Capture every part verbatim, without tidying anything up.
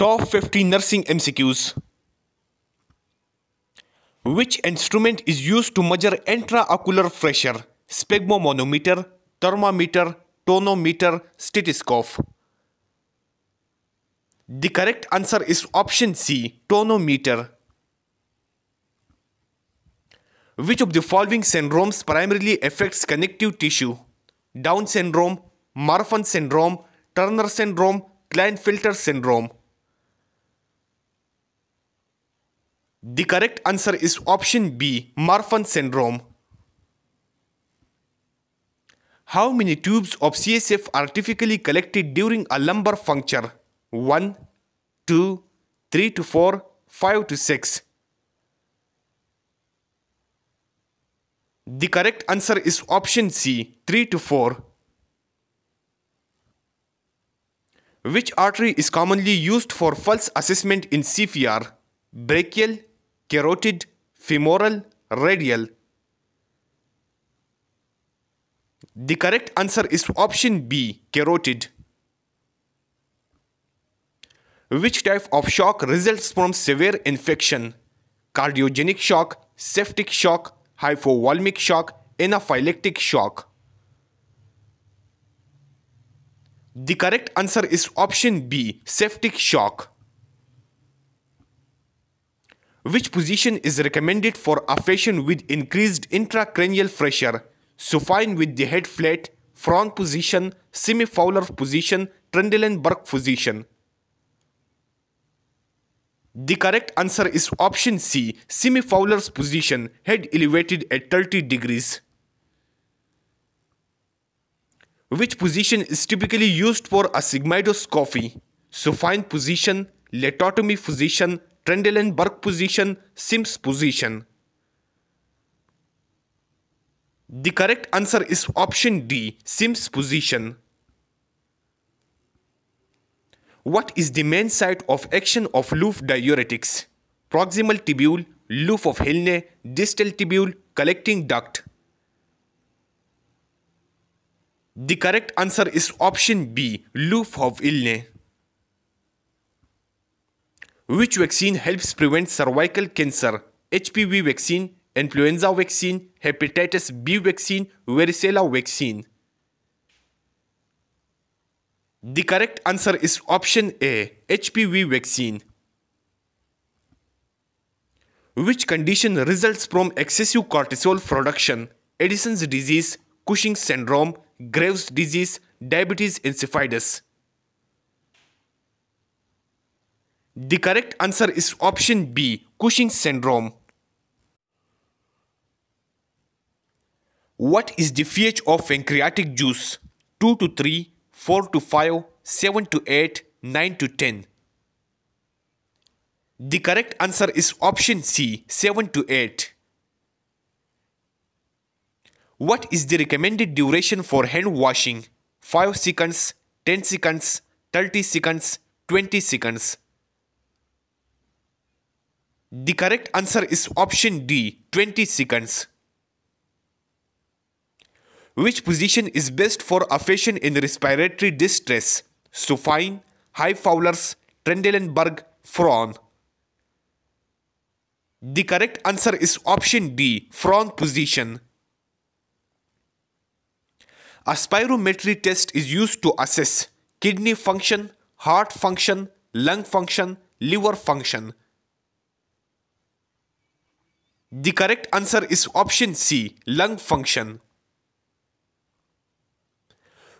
Top fifty nursing M C Qs. Which instrument is used to measure intraocular pressure? Sphygmomanometer, thermometer, tonometer, stethoscope. The correct answer is option C, tonometer. Which of the following syndromes primarily affects connective tissue? Down syndrome, Marfan syndrome, Turner syndrome, Klinefelter syndrome. The correct answer is option B, Marfan syndrome. How many tubes of C S F are typically collected during a lumbar puncture? one, two, three to four, five to six. The correct answer is option C, three to four. Which artery is commonly used for pulse assessment in C P R? Brachial, carotid, femoral, radial. The correct answer is option B, carotid. Which type of shock results from severe infection? Cardiogenic shock, septic shock, hypovolemic shock, anaphylactic shock. The correct answer is option B, septic shock. Which position is recommended for a patient with increased intracranial pressure? Supine with the head flat, front position, semi-fowler position, Trendelenburg position. The correct answer is option C, semi-fowler's position, head elevated at thirty degrees. Which position is typically used for a sigmoidoscopy? Supine position, latotomy position, Trendelenburg position, Sims position. The correct answer is option D, Sims position. What is the main site of action of loop diuretics? Proximal tubule, loop of Henle, distal tubule, collecting duct. The correct answer is option B, loop of Henle. Which vaccine helps prevent cervical cancer? H P V vaccine, influenza vaccine, hepatitis B vaccine, varicella vaccine. The correct answer is option A, H P V vaccine. Which condition results from excessive cortisol production? Addison's disease, Cushing's syndrome, Graves' disease, diabetes insipidus. The correct answer is option B, Cushing's syndrome. What is the pH of pancreatic juice? two to three, four to five, seven to eight, nine to ten. The correct answer is option C, seven to eight. What is the recommended duration for hand washing? five seconds, ten seconds, thirty seconds, twenty seconds. The correct answer is option D, twenty seconds. Which position is best for a patient in respiratory distress? Supine, high Fowler's, Trendelenburg, Frown. The correct answer is option D, Frown position. A spirometry test is used to assess kidney function, heart function, lung function, liver function. The correct answer is option C, lung function.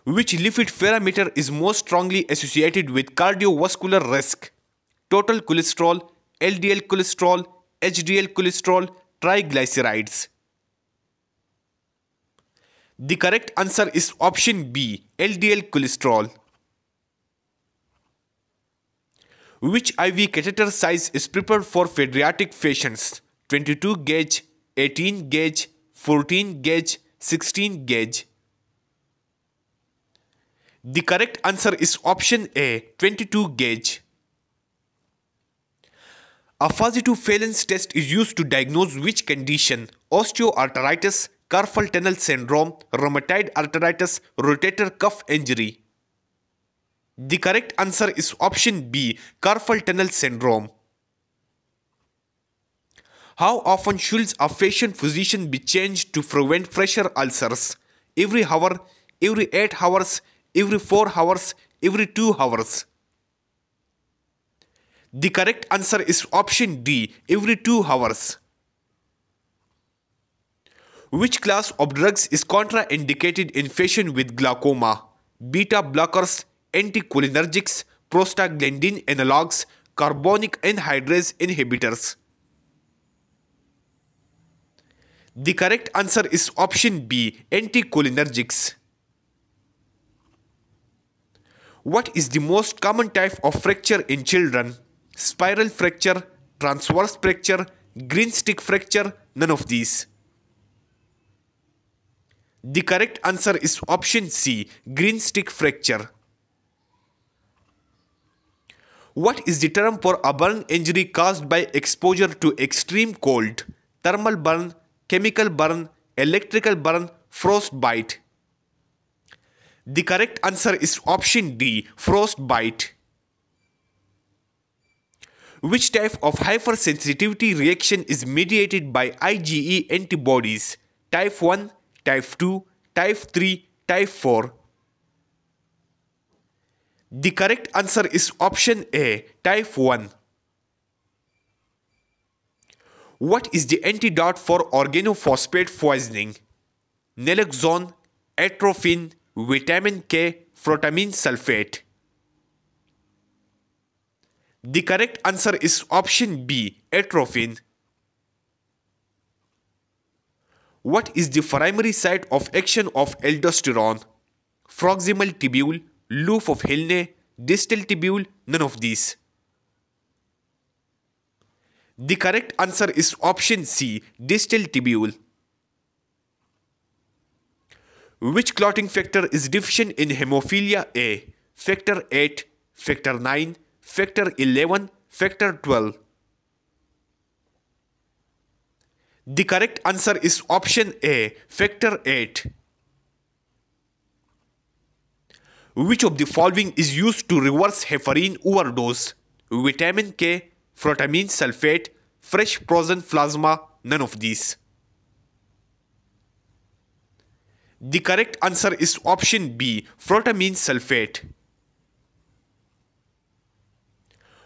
Which lipid parameter is most strongly associated with cardiovascular risk? Total cholesterol, L D L cholesterol, H D L cholesterol, triglycerides. The correct answer is option B, L D L cholesterol. Which I V catheter size is prepared for pediatric patients? twenty-two gauge, eighteen gauge, fourteen gauge, sixteen gauge. The correct answer is option A, twenty-two gauge. A positive phalanx test is used to diagnose which condition? Osteoarthritis, carpal tunnel syndrome, rheumatoid arthritis, rotator cuff injury. The correct answer is option B, carpal tunnel syndrome. How often should a patient position be changed to prevent pressure ulcers? Every hour, every eight hours, every four hours, every two hours. The correct answer is option D, every two hours. Which class of drugs is contraindicated in patients with glaucoma? Beta blockers, anticholinergics, prostaglandin analogs, carbonic anhydrase inhibitors. The correct answer is option B, anticholinergics. What is the most common type of fracture in children? Spiral fracture, transverse fracture, green stick fracture, none of these. The correct answer is option C, green stick fracture. What is the term for a burn injury caused by exposure to extreme cold? Thermal burn, chemical burn, electrical burn, frostbite. The correct answer is option D, frostbite. Which type of hypersensitivity reaction is mediated by IgE antibodies? Type one, Type two, Type three, Type four. The correct answer is option A, Type one. What is the antidote for organophosphate poisoning? Naloxone, atropine, vitamin K, protamine sulfate. The correct answer is option B, atropine. What is the primary site of action of aldosterone? Proximal tibule, loop of Henle, distal tibule, none of these. The correct answer is option C, distal tibule. Which clotting factor is deficient in hemophilia A? Factor eight, Factor nine, Factor eleven, Factor twelve. The correct answer is option A, Factor eight. Which of the following is used to reverse heparin overdose? Vitamin K, protamine sulfate, fresh frozen plasma, none of these. The correct answer is option B, protamine sulfate.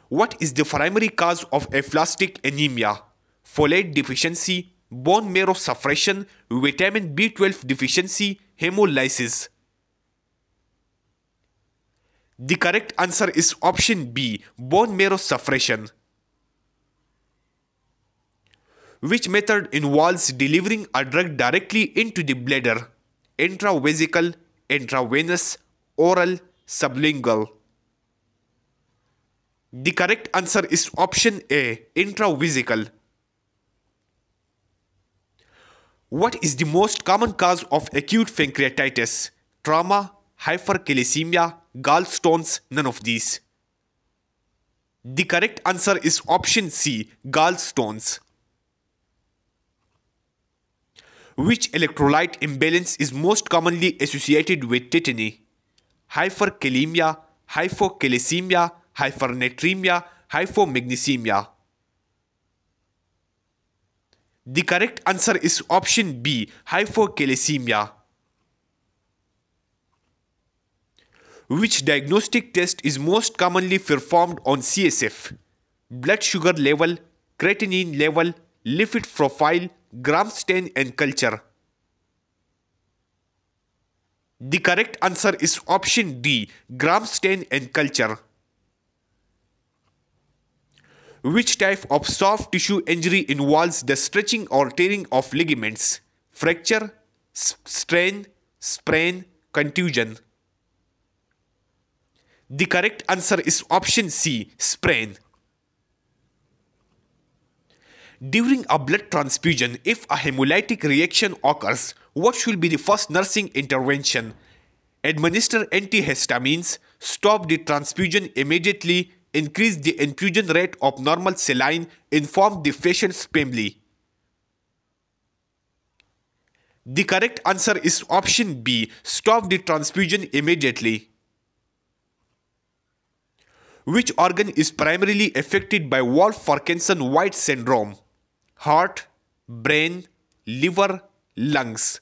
What is the primary cause of aplastic anemia? Folate deficiency, bone marrow suppression, vitamin B twelve deficiency, hemolysis. The correct answer is option B, bone marrow suppression. Which method involves delivering a drug directly into the bladder? Intravesical, intravenous, oral, sublingual. The correct answer is option A, intravesical. What is the most common cause of acute pancreatitis? Trauma, hypercalcemia, gallstones, none of these. The correct answer is option C, gallstones. Which electrolyte imbalance is most commonly associated with tetany? Hyperkalemia, hypocalcemia, hypernatremia, hypomagnesemia. The correct answer is option B, hypocalcemia. Which diagnostic test is most commonly performed on C S F? Blood sugar level, creatinine level, lipid profile, gram stain and culture. The correct answer is option D, gram stain and culture. Which type of soft tissue injury involves the stretching or tearing of ligaments? Fracture, strain, sprain, contusion. The correct answer is option C, sprain. During a blood transfusion, if a hemolytic reaction occurs, what should be the first nursing intervention? Administer antihistamines, stop the transfusion immediately, increase the infusion rate of normal saline, inform the patient's family. The correct answer is option B, stop the transfusion immediately. Which organ is primarily affected by Wolff-Parkinson-White syndrome? Heart, brain, liver, lungs.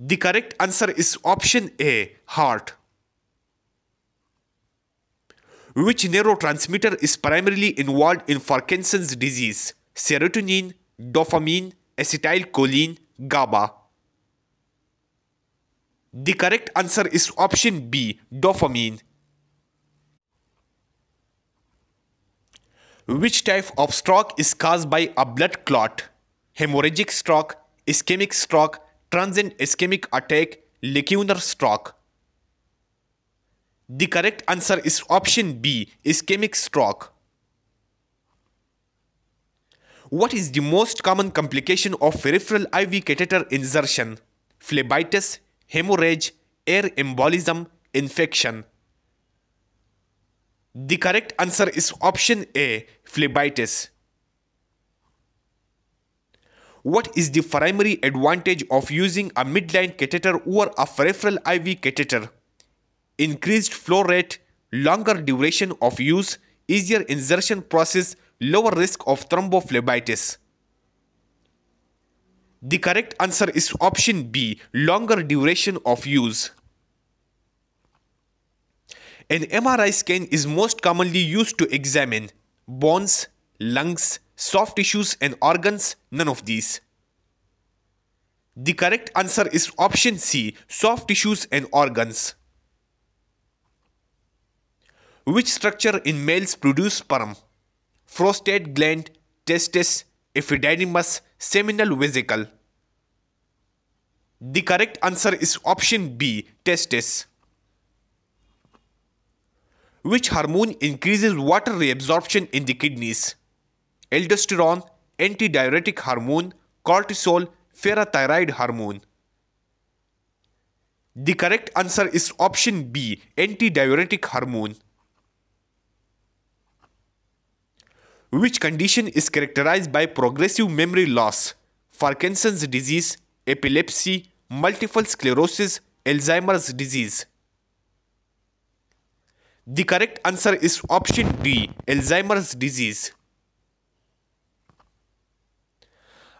The correct answer is option A, heart. Which neurotransmitter is primarily involved in Parkinson's disease? Serotonin, dopamine, acetylcholine, GABA. The correct answer is option B, dopamine. Which type of stroke is caused by a blood clot? Hemorrhagic stroke, ischemic stroke, transient ischemic attack, lacunar stroke. The correct answer is option B, ischemic stroke. What is the most common complication of peripheral I V catheter insertion? Phlebitis, hemorrhage, air embolism, infection. The correct answer is option A, phlebitis. What is the primary advantage of using a midline catheter over a peripheral I V catheter? Increased flow rate, longer duration of use, easier insertion process, lower risk of thrombophlebitis. The correct answer is option B, longer duration of use. An M R I scan is most commonly used to examine bones, lungs, soft tissues and organs, none of these. The correct answer is option C, soft tissues and organs. Which structure in males produces sperm? Prostate gland, testis, epididymis, seminal vesicle. The correct answer is option B, testis. Which hormone increases water reabsorption in the kidneys? Aldosterone, antidiuretic hormone, cortisol, parathyroid hormone. The correct answer is option B, antidiuretic hormone. Which condition is characterized by progressive memory loss? Parkinson's disease, epilepsy, multiple sclerosis, Alzheimer's disease. The correct answer is option D, Alzheimer's disease.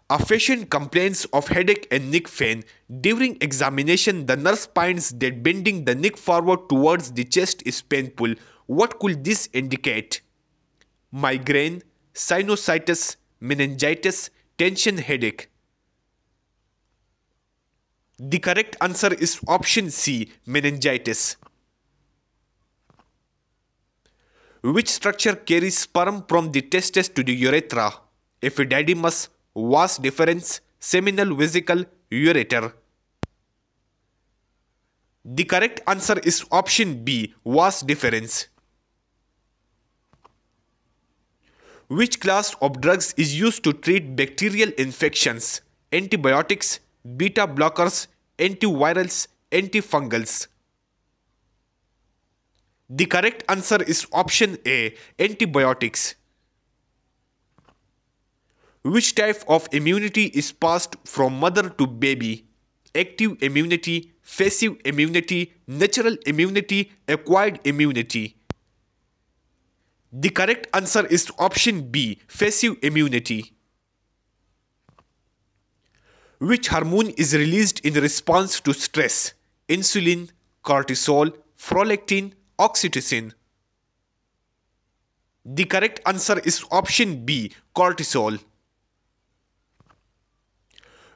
A patient complains of headache and neck pain. During examination, the nurse finds that bending the neck forward towards the chest is painful. What could this indicate? Migraine, sinusitis, meningitis, tension headache. The correct answer is option C, meningitis. Which structure carries sperm from the testes to the urethra? Epididymis, vas deferens, seminal vesicle, ureter. The correct answer is option B, vas deferens. Which class of drugs is used to treat bacterial infections? Antibiotics, beta blockers, antivirals, antifungals. The correct answer is option A, antibiotics. Which type of immunity is passed from mother to baby? Active immunity, passive immunity, natural immunity, acquired immunity. The correct answer is option B, passive immunity. Which hormone is released in response to stress? Insulin, cortisol, prolactin, oxytocin. The correct answer is option B, cortisol.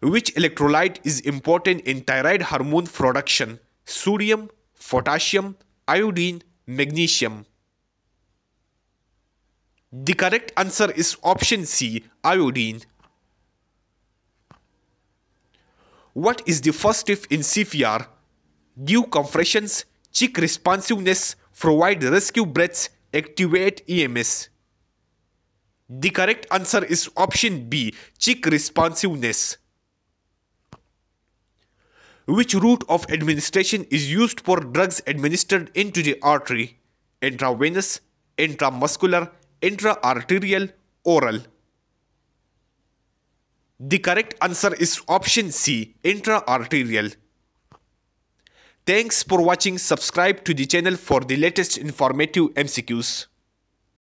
Which electrolyte is important in thyroid hormone production? Sodium, potassium, iodine, magnesium. The correct answer is option C, iodine. What is the first step in C P R? Give compressions, check responsiveness, provide rescue breaths, activate E M S. The correct answer is option B, check responsiveness. Which route of administration is used for drugs administered into the artery? Intravenous, intramuscular, intra-arterial, oral. The correct answer is option C, intra-arterial. Thanks for watching. Subscribe to the channel for the latest informative M C Qs.